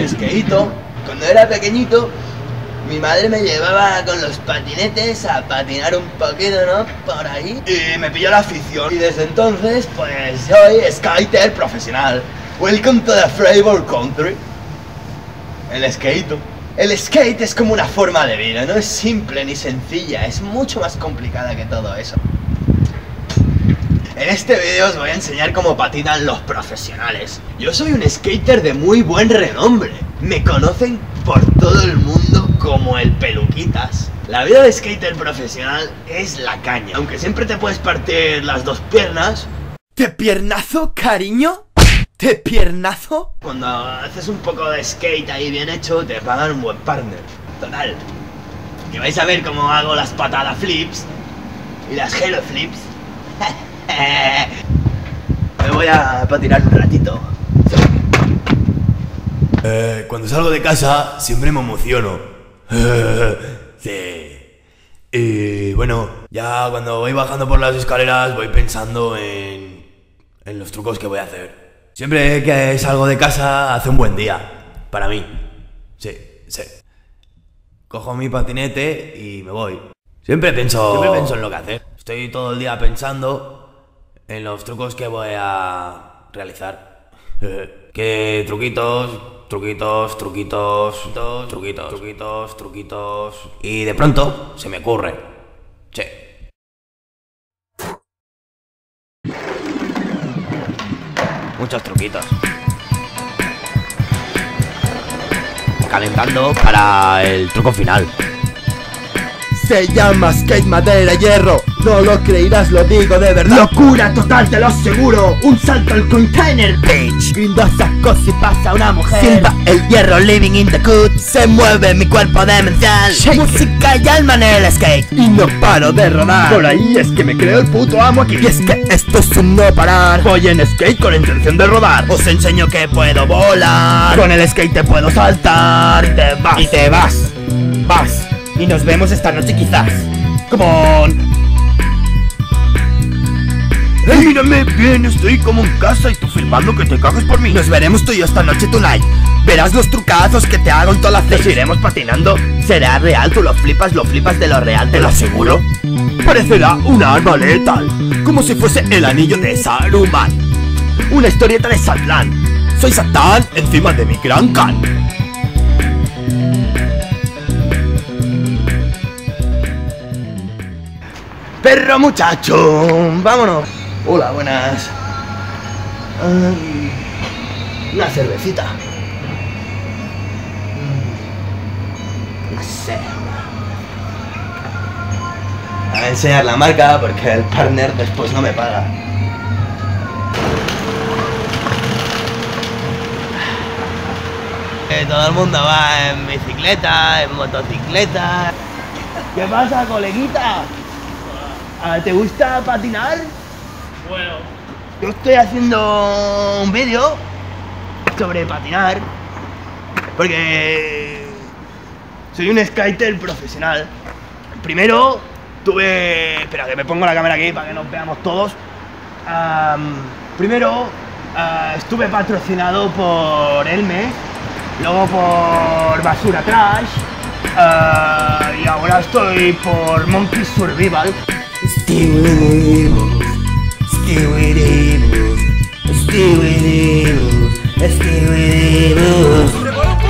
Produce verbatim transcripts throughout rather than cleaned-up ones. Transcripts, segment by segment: un skateito. Cuando era pequeñito, mi madre me llevaba con los patinetes a patinar un poquito, ¿no? Por ahí. Y me pilló la afición. Y desde entonces, pues soy skater profesional. Welcome to the Flavor Country. El skateito. El skate es como una forma de vida, no es simple ni sencilla, es mucho más complicada que todo eso. En este vídeo os voy a enseñar cómo patinan los profesionales. Yo soy un skater de muy buen renombre. Me conocen por todo el mundo como el Peluquitas. La vida de skater profesional es la caña. Aunque siempre te puedes partir las dos piernas. ¿Qué piernazo, cariño? ¿Qué piernazo? Cuando haces un poco de skate ahí bien hecho, te pagan un buen partner. Total. Y vais a ver cómo hago las patadas flips y las helo flips. Me voy a patinar un ratito. Eh, cuando salgo de casa, siempre me emociono. Sí. Y bueno, ya cuando voy bajando por las escaleras, voy pensando en, en los trucos que voy a hacer. Siempre que salgo de casa hace un buen día, para mí. Sí, sí. Cojo mi patinete y me voy. Siempre pienso, Siempre pienso en lo que hacer. Estoy todo el día pensando en los trucos que voy a realizar. Que truquitos, truquitos, truquitos, truquitos, truquitos, truquitos, truquitos. Y de pronto se me ocurre. Sí. Muchos truquitos. Calentando para el truco final. Se llama Skate Madera Hierro. No lo creerás, lo digo de verdad. Locura total, te lo aseguro. Un salto al container, bitch. Viendo esas cosas y pasa una mujer. Silba el hierro, living in the cut. Se mueve mi cuerpo demencial. Shake. Música y alma en el skate. Y no paro de rodar. Por ahí es que me creo el puto amo aquí. Y es que esto es un no parar. Voy en skate con la intención de rodar. Os enseño que puedo volar. Con el skate te puedo saltar. Y te vas. Y te vas. Vas. Y nos vemos esta noche quizás. Come on. Hey, mírame bien, estoy como en casa y tú filmando que te cagas por mí. Nos veremos tú y yo esta noche tonight. Verás los trucazos que te hago en toda la face. Nos iremos patinando. Será real, tú lo flipas, lo flipas de lo real, te lo aseguro. Parecerá una arma letal, como si fuese el anillo de Saruman. Una historieta de Satán. Soy Satán encima de mi gran can. Perro muchacho, vámonos. Hola, buenas. um, Una cervecita. No sé. A ver, enseñar la marca porque el partner después no me paga. eh, Todo el mundo va en bicicleta, en motocicleta. ¿Qué pasa, coleguita? ¿Te gusta patinar? Bueno, yo estoy haciendo un vídeo sobre patinar porque soy un skater profesional. Primero tuve... Espera, que me pongo la cámara aquí para que nos veamos todos. Um, primero uh, estuve patrocinado por Elme, luego por Basura Trash uh, y ahora estoy por Monkeys Survival. Reconozco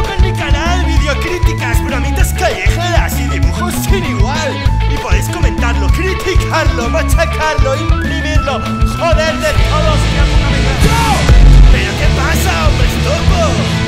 en mi canal videocríticas, bromitas callejeras y dibujos sin igual. Y podéis comentarlo, criticarlo, machacarlo, imprimirlo, joder de todos y alguna vez. ¡Pero qué pasa, hombre estorbo!